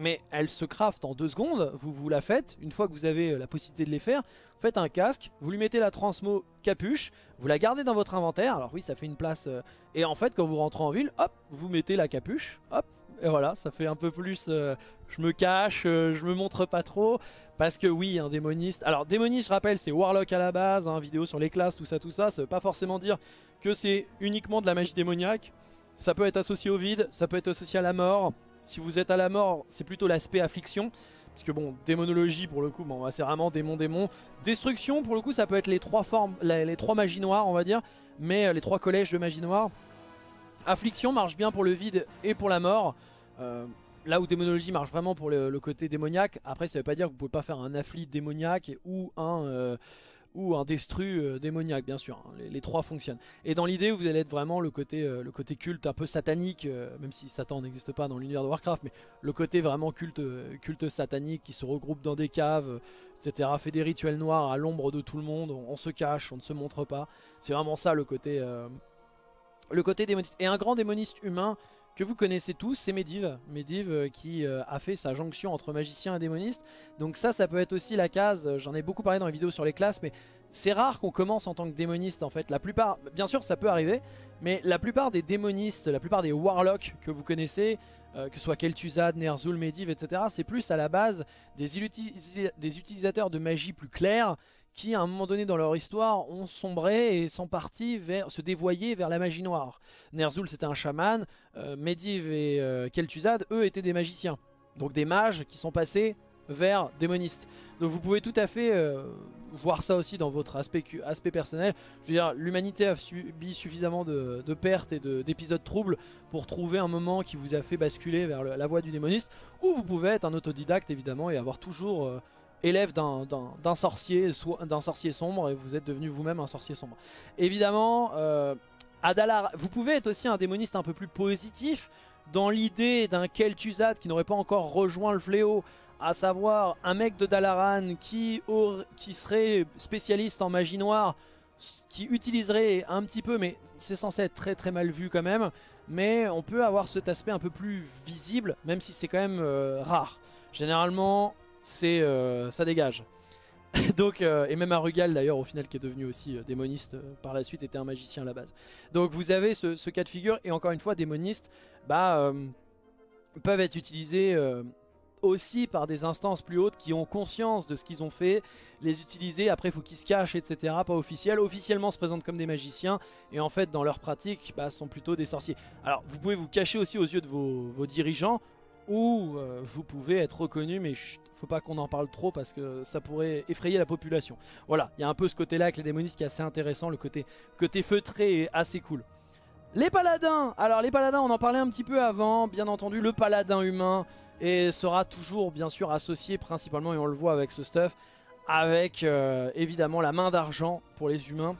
Mais elle se craft en 2 secondes, vous vous la faites, une fois que vous avez la possibilité de les faire, vous faites un casque, vous lui mettez la transmo capuche, vous la gardez dans votre inventaire, alors oui ça fait une place, et en fait quand vous rentrez en ville, hop, vous mettez la capuche, hop, et voilà, ça fait un peu plus, je me cache, je me montre pas trop, parce que oui, un démoniste, alors démoniste je rappelle c'est Warlock à la base, hein, vidéo sur les classes, tout ça, ça veut pas forcément dire que c'est uniquement de la magie démoniaque, ça peut être associé au vide, ça peut être associé à la mort. Si vous êtes à la mort, c'est plutôt l'aspect affliction. Parce que bon, démonologie pour le coup, bon, c'est vraiment démon. Destruction pour le coup, ça peut être les 3 formes, les 3 magies noires on va dire. Mais les 3 collèges de magie noire. Affliction marche bien pour le vide et pour la mort. Là où démonologie marche vraiment pour le côté démoniaque. Après ça veut pas dire que vous pouvez pas faire un afflit démoniaque ou un destru démoniaque bien sûr, hein. Les 3 fonctionnent. Et dans l'idée vous allez être vraiment le côté culte un peu satanique, même si Satan n'existe pas dans l'univers de Warcraft, mais le côté vraiment culte satanique qui se regroupe dans des caves, etc. Fait des rituels noirs à l'ombre de tout le monde, on se cache, on ne se montre pas. C'est vraiment ça le côté démoniste. Et un grand démoniste humain que vous connaissez tous, c'est Medivh. Medivh qui a fait sa jonction entre magicien et démoniste. Donc ça peut être aussi la case, j'en ai beaucoup parlé dans les vidéos sur les classes, mais c'est rare qu'on commence en tant que démoniste en fait. La plupart, bien sûr ça peut arriver, mais la plupart des démonistes, la plupart des warlocks que vous connaissez, que ce soit Kel'Thuzad, Ner'zhul, Medivh, etc. c'est plus à la base des utilisateurs de magie plus claire qui à un moment donné dans leur histoire ont sombré et sont partis se dévoyer vers la magie noire. Ner'zhul c'était un chaman, Medivh et Kel'Thuzad eux étaient des magiciens, donc des mages qui sont passés vers démonistes. Donc vous pouvez tout à fait voir ça aussi dans votre aspect personnel. Je veux dire, l'humanité a subi suffisamment de pertes et d'épisodes troubles pour trouver un moment qui vous a fait basculer vers la voie du démoniste, ou vous pouvez être un autodidacte évidemment et avoir toujours... élève d'un sorcier, d'un sorcier sombre, et vous êtes devenu vous-même un sorcier sombre. Évidemment, à Dalaran, vous pouvez être aussi un démoniste un peu plus positif, dans l'idée d'un Kel'Thuzad qui n'aurait pas encore rejoint le fléau, à savoir un mec de Dalaran qui serait spécialiste en magie noire, qui utiliserait un petit peu, mais c'est censé être très très mal vu quand même, mais on peut avoir cet aspect un peu plus visible, même si c'est quand même rare. Généralement... c'est ça dégage. Donc, et même Arugal d'ailleurs au final qui est devenu aussi démoniste par la suite était un magicien à la base. Donc vous avez ce cas de figure et encore une fois démonistes peuvent être utilisés aussi par des instances plus hautes qui ont conscience de ce qu'ils ont fait, les utiliser, après il faut qu'ils se cachent etc, pas officiel, officiellement se présentent comme des magiciens et en fait dans leur pratique sont plutôt des sorciers. Alors vous pouvez vous cacher aussi aux yeux de vos dirigeants ou vous pouvez être reconnu, mais chut, faut pas qu'on en parle trop parce que ça pourrait effrayer la population. Voilà, il y a un peu ce côté là avec les démonistes qui est assez intéressant, le côté feutré est assez cool. Les paladins, alors les paladins on en parlait un petit peu avant, bien entendu le paladin humain et sera toujours bien sûr associé principalement, et on le voit avec ce stuff, avec évidemment la main d'argent pour les humains.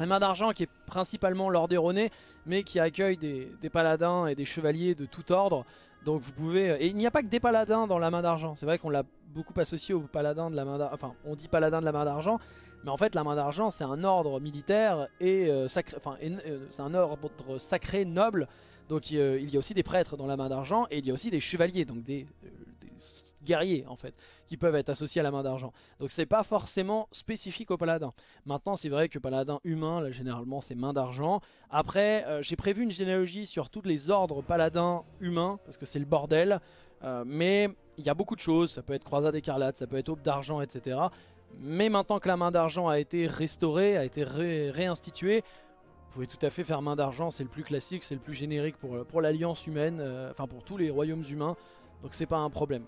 La main d'argent qui est principalement lordaeronée, mais qui accueille des paladins et des chevaliers de tout ordre. Donc vous pouvez... Et il n'y a pas que des paladins dans la main d'argent. C'est vrai qu'on l'a beaucoup associé aux paladins de la main d'argent. Enfin, on dit paladin de la main d'argent, mais en fait la main d'argent c'est un ordre militaire et sacré. Enfin, c'est un ordre sacré, noble. Donc il y a aussi des prêtres dans la main d'argent et il y a aussi des chevaliers, donc des guerriers en fait, qui peuvent être associés à la main d'argent. Donc c'est pas forcément spécifique aux paladins. Maintenant c'est vrai que paladin humain, là, généralement c'est main d'argent. Après j'ai prévu une généalogie sur tous les ordres paladins humains, parce que c'est le bordel. Mais il y a beaucoup de choses, ça peut être croisade écarlate, ça peut être aube d'argent, etc. Mais maintenant que la main d'argent a été restaurée, a été réinstituée, vous pouvez tout à fait faire main d'argent, c'est le plus classique, c'est le plus générique pour l'alliance humaine, enfin pour tous les royaumes humains, donc c'est pas un problème.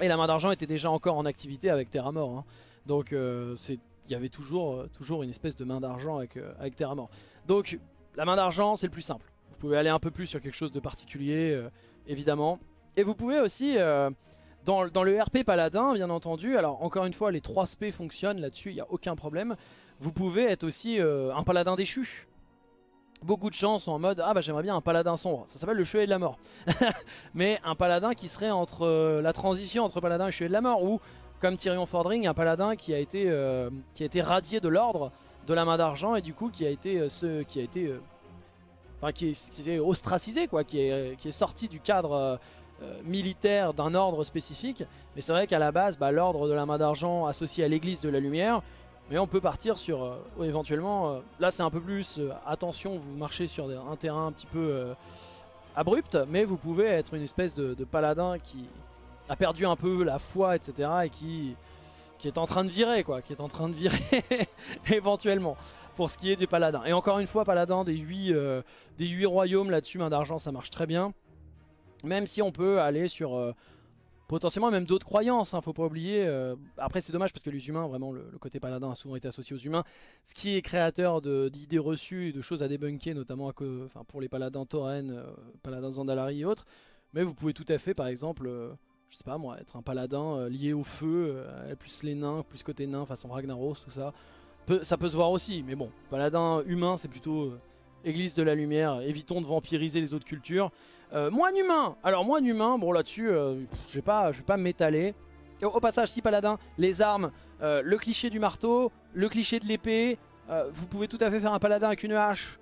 Et la main d'argent était déjà encore en activité avec Theramore, hein. Donc il y avait toujours une espèce de main d'argent avec Theramore. Donc la main d'argent c'est le plus simple, vous pouvez aller un peu plus sur quelque chose de particulier évidemment. Et vous pouvez aussi, dans le RP paladin bien entendu, alors encore une fois les 3 SP fonctionnent là-dessus, il n'y a aucun problème. Vous pouvez être aussi un paladin déchu. Beaucoup de gens sont en mode « Ah bah j'aimerais bien un paladin sombre ». Ça s'appelle le Chevalier de la mort. Mais un paladin qui serait entre la transition entre paladin et Chevalier de la mort. Ou comme Tyrion Fordring, un paladin qui a été radié de l'ordre de la main d'argent. Et du coup qui a été ostracisé quoi. Qui est sorti du cadre... militaire d'un ordre spécifique. Mais c'est vrai qu'à la base l'ordre de la main d'argent associé à l'église de la lumière. Mais on peut partir sur éventuellement là c'est un peu plus attention, vous marchez sur un terrain un petit peu abrupt, mais vous pouvez être une espèce de paladin qui a perdu un peu la foi etc et qui est en train de virer quoi, qui est en train de virer éventuellement pour ce qui est du paladin. Et encore une fois paladin des 8 royaumes là dessus main d'argent ça marche très bien. Même si on peut aller sur potentiellement même d'autres croyances, hein, faut pas oublier. Après c'est dommage parce que les humains, vraiment le côté paladin a souvent été associé aux humains. Ce qui est créateur d'idées reçues, de choses à débunker, notamment pour les paladins Tauren, paladins Zandalari et autres. Mais vous pouvez tout à fait par exemple, je sais pas moi, être un paladin lié au feu, plus les nains, plus côté nain, façon Ragnaros, tout ça. Ça peut se voir aussi, mais bon, paladin humain c'est plutôt... Église de la lumière, évitons de vampiriser les autres cultures. Moine humain, alors moine humain, bon là-dessus, je vais pas m'étaler. Au passage, si paladin, les armes, le cliché du marteau, le cliché de l'épée, vous pouvez tout à fait faire un paladin avec une hache.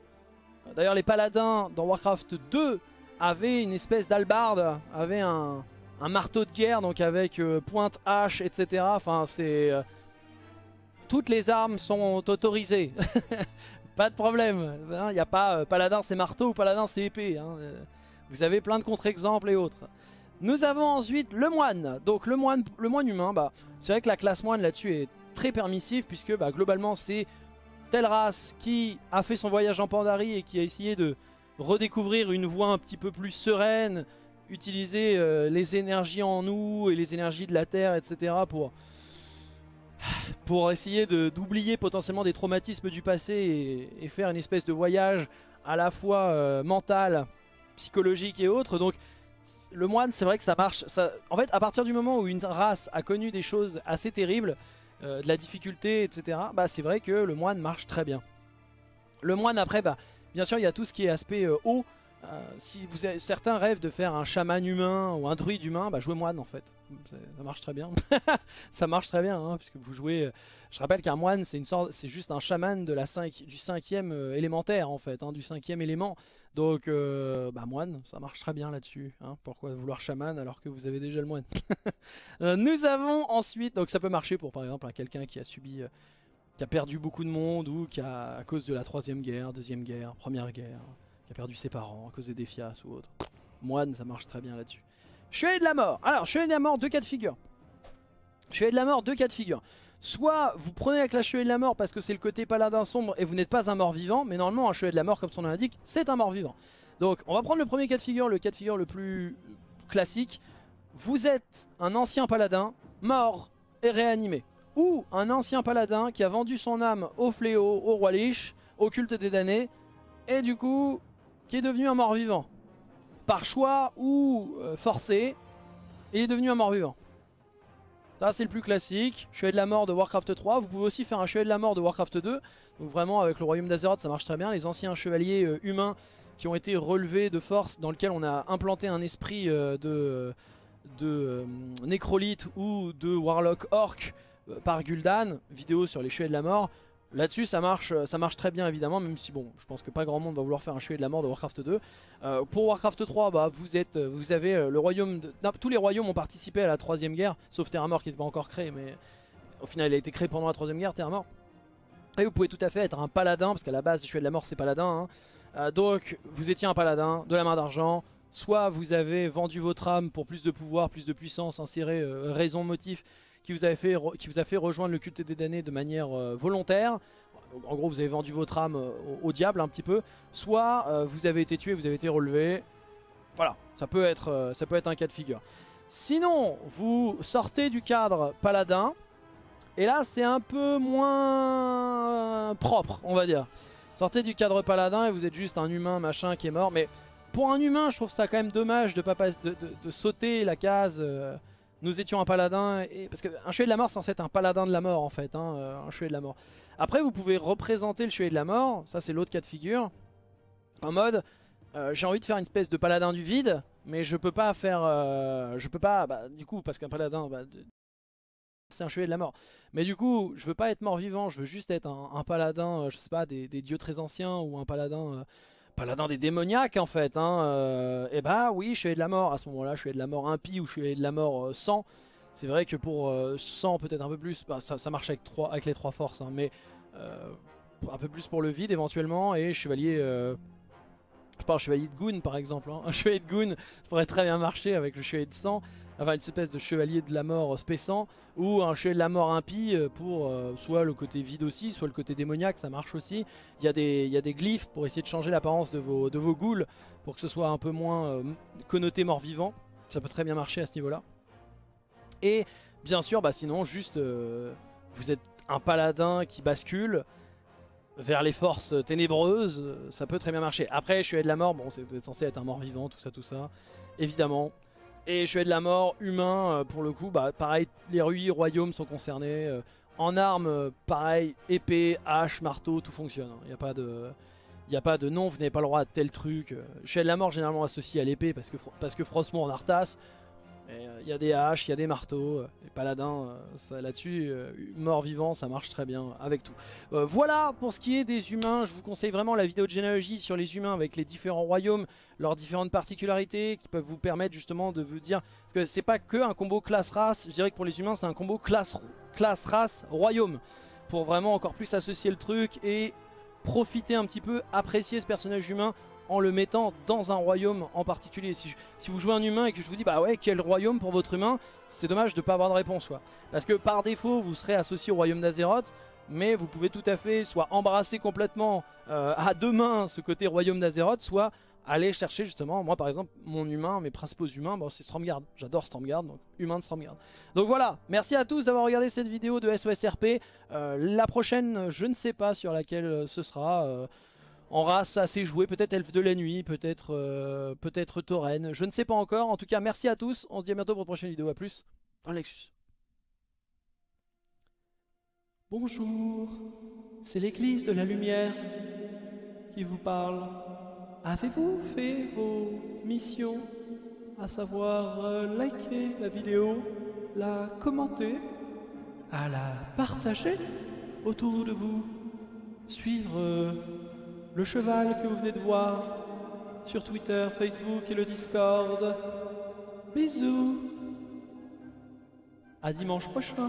D'ailleurs, les paladins dans Warcraft 2 avaient une espèce d'albarde, avaient un marteau de guerre, donc avec pointe, hache, etc. Enfin, c'est... toutes les armes sont autorisées. Pas de problème, il n'y a pas paladin c'est marteau ou paladin c'est épée, hein. Vous avez plein de contre-exemples et autres. Nous avons ensuite le moine, donc le moine humain, c'est vrai que la classe moine là-dessus est très permissive puisque globalement c'est telle race qui a fait son voyage en Pandarie et qui a essayé de redécouvrir une voie un petit peu plus sereine, utiliser les énergies en nous et les énergies de la terre etc pour essayer d'oublier potentiellement des traumatismes du passé et faire une espèce de voyage à la fois mental, psychologique et autres. Donc le moine c'est vrai que ça marche, en fait à partir du moment où une race a connu des choses assez terribles, de la difficulté etc, c'est vrai que le moine marche très bien. Le moine après bien sûr il y a tout ce qui est aspect eau, Si vous avez, certains rêvent de faire un chaman humain ou un druide humain, bah jouez moine en fait. Ça marche très bien. Ça marche très bien, hein, puisque vous jouez... Je rappelle qu'un moine, c'est juste un chaman de la du cinquième élémentaire en fait, hein, du cinquième élément. Donc, bah moine, ça marche très bien là-dessus. Hein. Pourquoi vouloir chaman alors que vous avez déjà le moine? Nous avons ensuite... Donc ça peut marcher pour par exemple quelqu'un qui a subi... qui a perdu beaucoup de monde ou qui a, à cause de la troisième guerre, deuxième guerre, première guerre... qui a perdu ses parents à cause des défias ou autre. Moine, ça marche très bien là-dessus. Chevalier de la mort. Alors, Chevalier de la mort, deux cas de figure. Chevalier de la mort, deux cas de figure. Soit vous prenez avec la Chevalier de la mort parce que c'est le côté paladin sombre et vous n'êtes pas un mort vivant, mais normalement un Chevalier de la mort, comme son nom l'indique, c'est un mort vivant. Donc, on va prendre le premier cas de figure le plus classique. Vous êtes un ancien paladin mort et réanimé. Ou un ancien paladin qui a vendu son âme au fléau, au roi lich, au culte des damnés, et du coup... qui est devenu un mort-vivant, par choix ou forcé, il est devenu un mort-vivant. Ça c'est le plus classique, Chevalier de la mort de Warcraft 3, vous pouvez aussi faire un Chevalier de la mort de Warcraft 2, donc vraiment avec le royaume d'Azeroth ça marche très bien, les anciens chevaliers humains qui ont été relevés de force, dans lequel on a implanté un esprit de nécrolite ou de warlock orc par Gul'dan, vidéo sur les Chevaliers de la mort. Là-dessus ça marche très bien évidemment, même si bon, je pense que pas grand monde va vouloir faire un Chevalier de la mort de Warcraft 2. Pour Warcraft 3, bah, vous avez le royaume, tous les royaumes ont participé à la troisième guerre, sauf Theramore qui n'était pas encore créé, mais au final il a été créé pendant la troisième guerre, Theramore. Et vous pouvez tout à fait être un paladin, parce qu'à la base les Chevaliers de la mort c'est paladin, hein. Donc vous étiez un paladin de la main d'argent, soit vous avez vendu votre âme pour plus de pouvoir, plus de puissance, inséré raison, motif, qui vous a fait rejoindre le culte des damnés de manière volontaire. En gros, vous avez vendu votre âme au diable un petit peu. Soit vous avez été tué, vous avez été relevé. Voilà, ça peut être un cas de figure. Sinon, vous sortez du cadre paladin. Et là, c'est un peu moins propre, on va dire. Sortez du cadre paladin et vous êtes juste un humain machin qui est mort. Mais pour un humain, je trouve ça quand même dommage de sauter la case... nous étions un paladin, et... parce qu'un chevalier de la mort c'est censé être un paladin de la mort en fait, hein, un chevalier de la mort. Après vous pouvez représenter le chevalier de la mort, ça c'est l'autre cas de figure, en mode j'ai envie de faire une espèce de paladin du vide, mais je peux pas faire, bah, du coup parce qu'un paladin bah, c'est un chevalier de la mort. Mais du coup je veux pas être mort vivant, je veux juste être un paladin, je sais pas, des dieux très anciens ou un paladin des démoniaques en fait, hein. Et bah oui, Chevalier de la mort à ce moment là, Chevalier de la mort impie ou Chevalier de la mort sang, c'est vrai que pour sang peut-être un peu plus, bah, ça marche avec les trois forces, hein, mais un peu plus pour le vide éventuellement, et Chevalier, je parle Chevalier de Goon par exemple, hein. Un Chevalier de Goon pourrait très bien marcher avec le Chevalier de sang, enfin une espèce de Chevalier de la mort spéçant, ou un Chevalier de la mort impie pour soit le côté vide aussi, soit le côté démoniaque, ça marche aussi. Il y a des glyphes pour essayer de changer l'apparence de vos ghouls, pour que ce soit un peu moins connoté mort-vivant, ça peut très bien marcher à ce niveau-là. Et bien sûr, bah, sinon juste, vous êtes un paladin qui bascule vers les forces ténébreuses, ça peut très bien marcher. Après, Chevalier de la mort, bon, vous êtes censé être un mort-vivant, tout ça, évidemment. Et Chevalier de la mort, humain, pour le coup, bah, pareil, les ruis, royaumes sont concernés. En armes, pareil, épée, hache, marteau, tout fonctionne. Il n'y a pas de... non, vous n'avez pas le droit à tel truc. Chevalier de la mort, généralement associé à l'épée, parce que Frostmourne en Arthas. Il y a des haches, il y a des marteaux, les paladins, là-dessus, mort-vivant, ça marche très bien avec tout. Voilà pour ce qui est des humains, je vous conseille vraiment la vidéo de généalogie sur les humains avec les différents royaumes, leurs différentes particularités qui peuvent vous permettre justement de vous dire... Parce que c'est pas que un combo classe-race, je dirais que pour les humains c'est un combo classe-race-royaume, pour vraiment encore plus associer le truc et profiter un petit peu, apprécier ce personnage humain, en le mettant dans un royaume en particulier. Si vous jouez un humain et que je vous dis bah ouais quel royaume pour votre humain, c'est dommage de ne pas avoir de réponse quoi. Parce que par défaut vous serez associé au royaume d'Azeroth, mais vous pouvez tout à fait soit embrasser complètement à deux mains ce côté royaume d'Azeroth, soit aller chercher justement, moi par exemple mon humain, mes principaux humains, bon, c'est Stromgarde, j'adore Stromgarde, donc humain de Stromgarde. Donc voilà, merci à tous d'avoir regardé cette vidéo de S.O.S RP, la prochaine je ne sais pas sur laquelle ce sera... en race assez jouée, peut-être Elfe de la Nuit, peut-être peut-être Tauren, je ne sais pas encore. En tout cas, merci à tous, on se dit à bientôt pour une prochaine vidéo, à plus dans le Lexus. Bonjour, c'est l'église de la lumière qui vous parle. Avez-vous fait vos missions, à savoir liker la vidéo, la commenter, à la partager autour de vous, suivre le cheval que vous venez de voir sur Twitter, Facebook et le Discord. Bisous. À dimanche prochain.